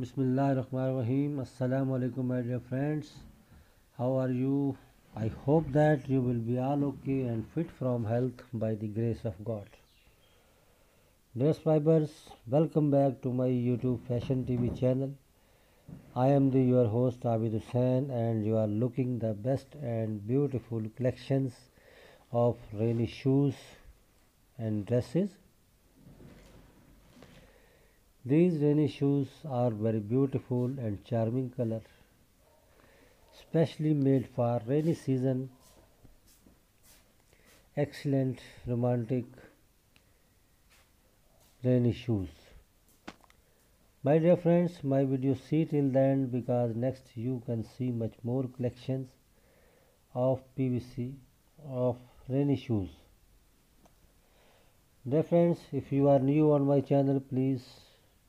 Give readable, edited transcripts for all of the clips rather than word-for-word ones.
बिस्मिल्लाहिर्रहमानिर्रहीम। अस्सलाम वालेकुम my dear friends, how are you? I hope that you will be all okay and fit from health by the grace of God. Dear subscribers, welcome back to my YouTube fashion TV channel. I am the your host Abid Hussain and you are looking the best and beautiful collections of rainy shoes and dresses. These rainy shoes are very beautiful and charming color, specially made for rainy season. Excellent romantic rainy shoes. My dear friends, my video see till the end because next you can see much more collections of PVC of rainy shoes. Dear friends, if you are new on my channel, please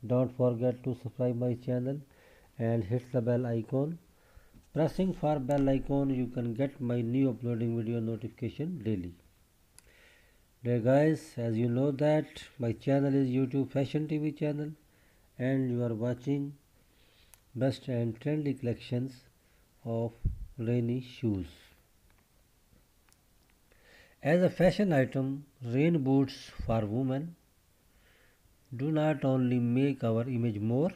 don't forget to subscribe my channel and hit the bell icon. Pressing for bell icon, you can get my new uploading video notification daily. Dear guys, as you know that my channel is YouTube Fashion TV channel and you are watching best and trendy collections of rainy shoes. As a fashion item, rain boots for women do not only make our image more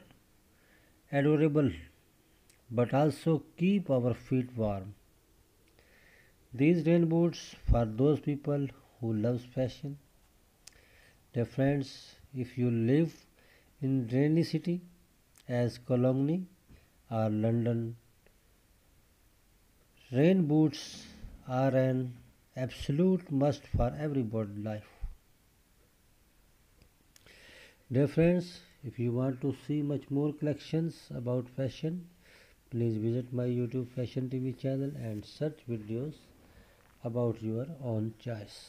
adorable but also keep our feet warm. These rain boots for those people who love fashion. Dear friends, if you live in rainy city as Cologne or London, rain boots are an absolute must for everybody's life. Dear friends, if you want to see much more collections about fashion, please visit my YouTube Fashion TV channel and search videos about your own choice.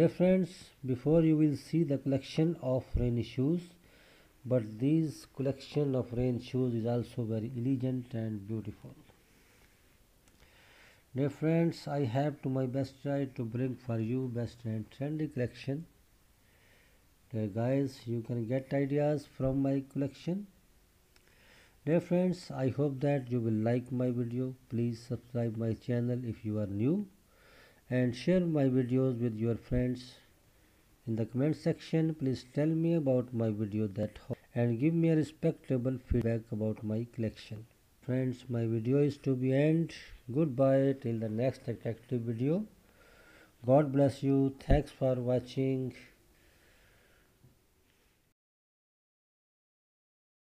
Dear friends, before you will see the collection of rainy shoes, but this collection of rain shoes is also very elegant and beautiful. Dear friends, I have to my best try to bring for you best and trendy collection. Dear guys, you can get ideas from my collection. Dear friends, I hope that you will like my video. Please subscribe my channel if you are new and share my videos with your friends. In the comment section, please tell me about my video that and give me a respectable feedback about my collection. Friends, my video is to be end. Goodbye till the next attractive video. God bless you. Thanks for watching.